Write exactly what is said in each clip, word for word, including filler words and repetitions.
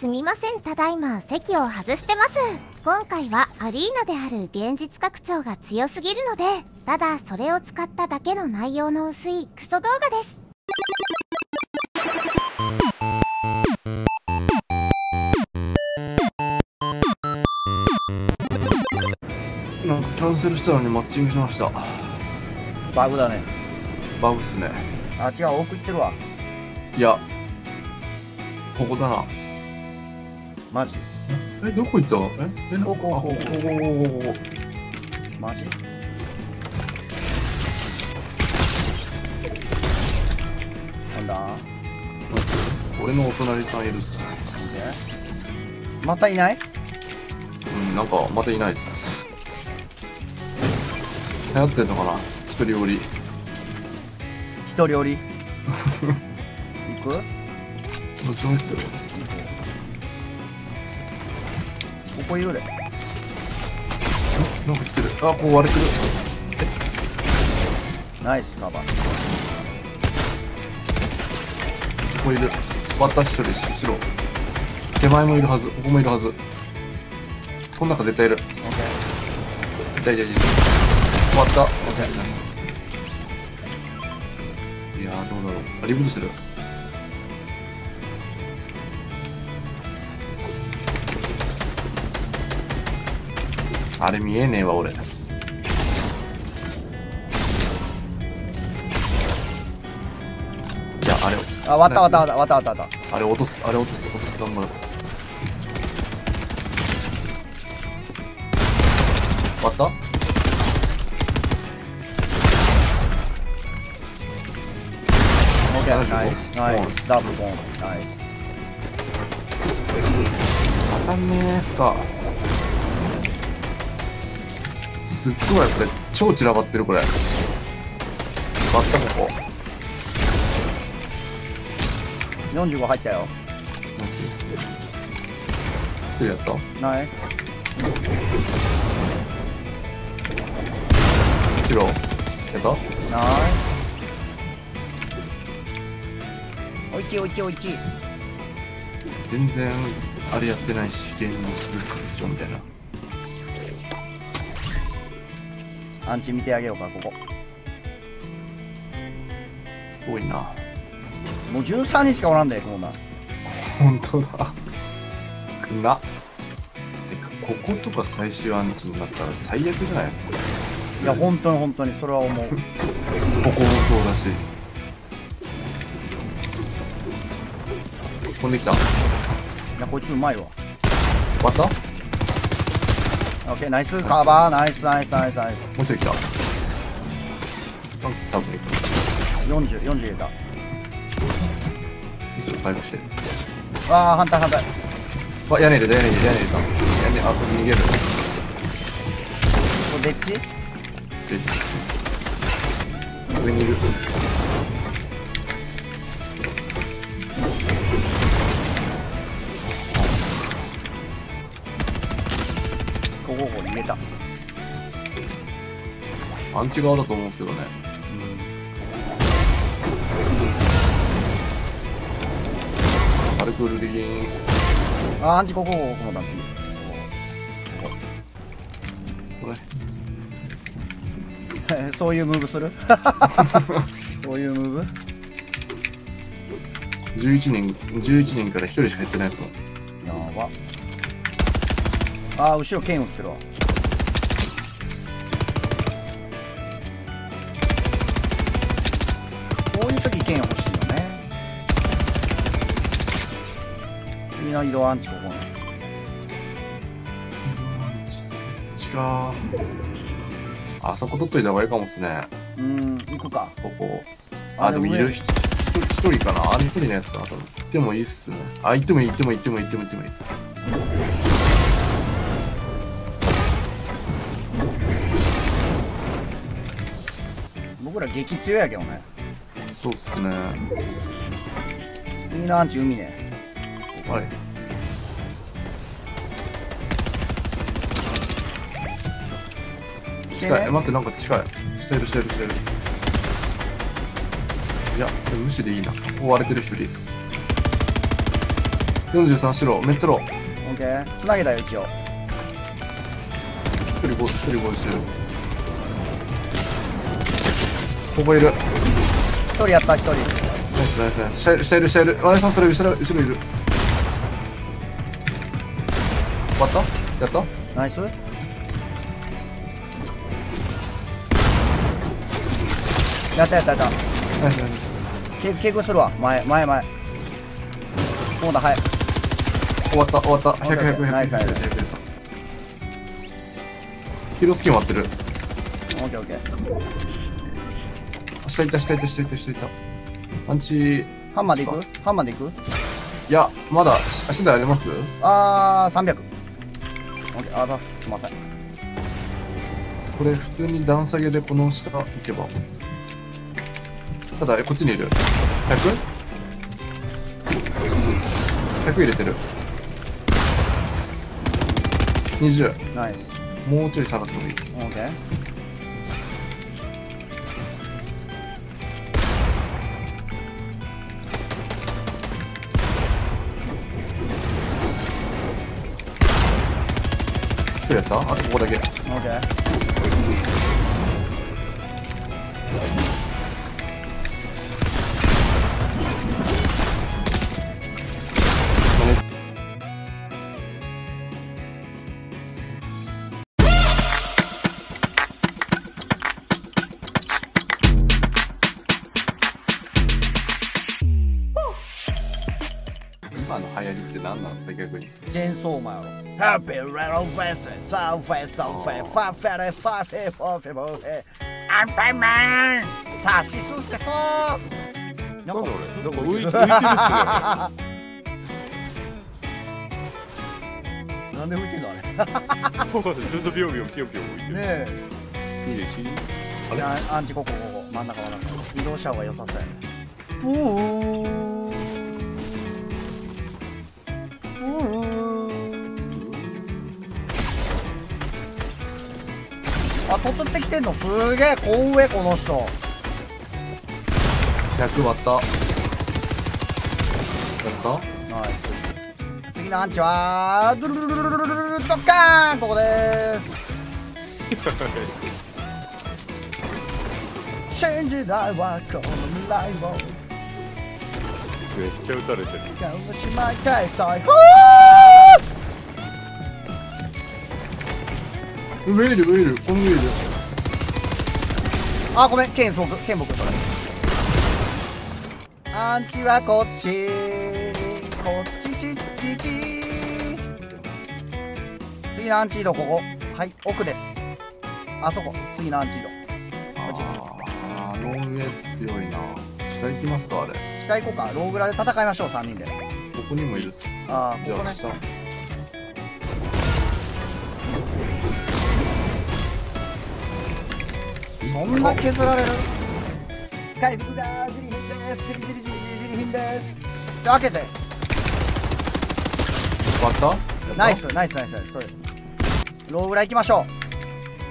すみません、ただいま席を外してます。今回はアリーナである現実拡張が強すぎるので、ただそれを使っただけの内容の薄いクソ動画です。なんかキャンセルしたのにマッチングしました。バグだね。バグっすね。あ、違う、奥行ってるわ。いや、ここだな。マジ？え、どこ行った？え、え、ここ、ここ、ここ。マジ？なんだ？俺のお隣さんいるっすね。またいない？うん、なんかまたいないっす。流行ってんのかな？一人折り。一人折り。行く？どっちもいいっすよ。ここいるで。なんか来てる。あ、こう割れてる。ナイスカバー。ここいる。私一人しろ。手前もいるはず。ここもいるはず。この中絶対いる。オッケー。痛い痛い痛い。終わった。オッケー。いやー、どうだろう。あ、リブートしてる。あれ見えねえわ俺。じゃああれを。あ、割った割った割った割った割った。あれ落とす、あれ落とす、落とす、頑張る。割った？オッケー、ナイスナイスダブルボンナイス。当たんねえっすか。すっごいこれ超散らばってる。これ割った。ここよんじゅうご入ったよ。一人やった？ない。白やった？ない。おいちいおいちいおいちい。全然あれやってないし、ゲームの数拡張みたいな。アンチ見てあげようか。ここ多いな。もうじゅうさんにんしかおらんで。こんなほんとだ少な。てかこことか最終アンチになったら最悪じゃないですか。いや本当に本当にそれは思うここもそうだし。飛んできた。いやこいつうまいわ。またオッケー、ナイスカバー、ナイスナイスナイスナイス。もう一人来た。多分よんじゅう、よんじゅう入れた。いつも回復してる。ああ、反対反対。あ、屋根入れた、屋根入れた、屋根入れた。屋根、あ、これ逃げる。これデッチ？デッチ。上にいる。ここに入れた。アンチ側だと思うんですけどね。パルクールリギン。あ、アンチここここだ。これそういうムーブするそういうムーブ。じゅういちにんじゅういちにんからひとりしか減ってないですもん。やば。あー、後ろ剣打ってるわ。こういう時剣欲しいよね。次の移動アンチここね。地下あそこ取っといた方がいいかもっすね。うん、行くか。ここあ、でもいる人一人かな。あれ一人のやつかな。行ってもいいっすね。あ、行ってもいい、行ってもいい、行ってもいい、行ってもいい、行ってもいい。僕ら激強やけどね。そうっすね。次のアンチ海ね。あれ近い、ね、待って、なんか近い。してるしてるしてる。いや無視でいいな。ここ割れてる一人。よんじゅうさん白めっちゃロー。オッケーつなげたよ一応。一人ご一人ごじゅう。ここいる。一人やった一人。ナイスナイスナイス。下いる下いる下いる。ワレさんそれ後ろ後ろいる。終わった？やった？ナイス。やったやったやった。ナイスナイス。け警告するわ前前前。もうだはい。終わった終わった。ひゃくひゃくひゃく。ナイスナイス。ヒロスキン割ってる。オッケーオッケー。下いた下いた下いた下いた。アンチ。ハンマーでいく？ハンマーでいく？いやまだ資材あります？ああさんびゃく。オッケーあだすすみません。これ普通に段下げでこの下行けば。ただこっちにいる。ひゃく？ひゃく入れてる。にじゅう。ナイス。もうちょい下がってもいい。オッケー。どうやった？あとここだけ。オッケー。今の流行りって何なんですか逆に。ジェンソーマやろ。ハッピーレロフェスサーフェスサーフェファフェレファフェファフェファフェアンパイマンサシスセソー。なんだ俺なんか浮いてるっすね。なんで浮いてんのあれ。ずっとビヨビヨピヨピヨ浮いてる。ねえいいねいいね。アンチここここ真ん中真ん中移動した方が良さそうやね。プーあ、突ってきてんのすげえこう上この人ひゃく割ったやったナイス。次のアンチはドゥルルルルルルルルルドッカーンここでーす。信じないわこの未来をめっちゃ撃たれてるしまいちゃい最高上いる上いるこの上いる。あごめん剣僕剣僕アンチはこっちこっちちっちち次のアンチ色ここはい奥ですあそこ次のアンチ色ああロー上強いな。下行きますかあれ下行こうかローグラで戦いましょうさんにんで。ここにもいるっす。ああここねじゃあ下こんな削られる回復だー。ジリヒンですジリジリジリジリヒンです。じゃあ開けて割ったナイスナイスナイスナイスそうです。ロー裏行きましょ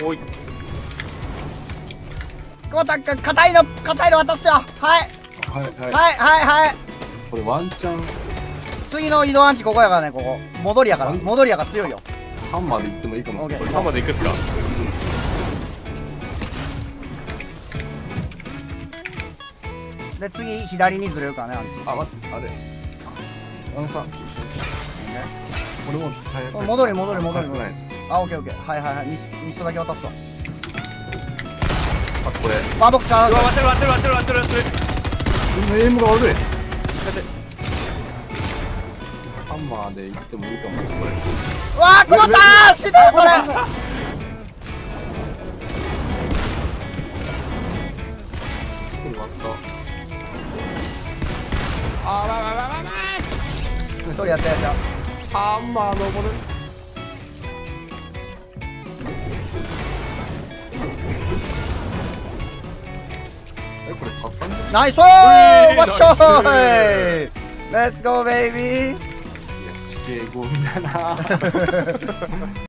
う。おいコウタ君硬いの硬いの渡すよ。はいはいはいはいはいこれワンチャン次の移動アンチここやからね。ここ戻りやから戻りやから強いよ。ハンマーで行ってもいいかもしれない。ハンマーで行くっすか。で次左にずれるからねアンチ。あ待ってあれあのさ俺も早く戻り戻り戻り戻り。あオッケーオッケーはいはいはいミストだけ渡すわ。あこれワンボックスか。うわ割ってる割ってる割ってる割ってる割ってるエイムが悪い。ハンマーでいってもいいと思うこれ。うわー困ったー死ぬそれ。あらららら一人やったやったハンマー登る。えこれ買ったんですか。ナイスオーわっしょーいレッツゴーベイビー。いや地形ゴミだな。